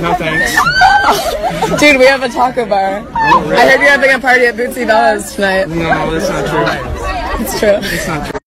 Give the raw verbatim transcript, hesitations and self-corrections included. No thanks. Dude, we have a taco bar. Oh, really? I heard you're having a party at Bootsy Bellows tonight. No, that's not true. It's true. It's not true.